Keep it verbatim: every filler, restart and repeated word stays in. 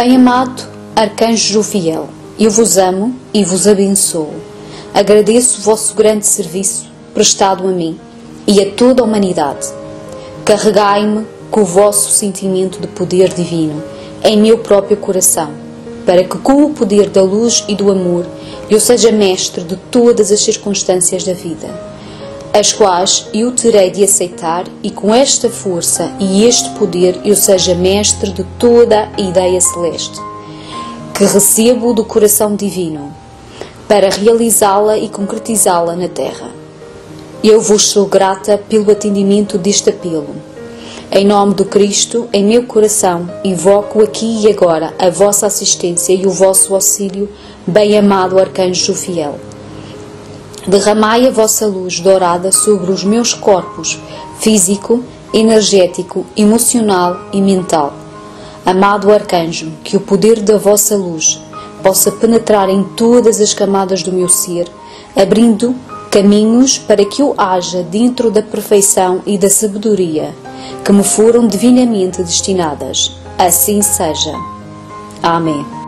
Bem-amado Arcanjo Jofiel, eu vos amo e vos abençoo. Agradeço o vosso grande serviço prestado a mim e a toda a humanidade. Carregai-me com o vosso sentimento de poder divino em meu próprio coração, para que com o poder da luz e do amor eu seja mestre de todas as circunstâncias da vida, as quais eu terei de aceitar, e com esta força e este poder eu seja mestre de toda a ideia celeste, que recebo do coração divino, para realizá-la e concretizá-la na terra. Eu vos sou grata pelo atendimento deste apelo. Em nome do Cristo, em meu coração, invoco aqui e agora a vossa assistência e o vosso auxílio, bem-amado Arcanjo Fiel. Derramai a vossa luz dourada sobre os meus corpos físico, energético, emocional e mental. Amado Arcanjo, que o poder da vossa luz possa penetrar em todas as camadas do meu ser, abrindo caminhos para que eu haja dentro da perfeição e da sabedoria que me foram divinamente destinadas. Assim seja. Amém.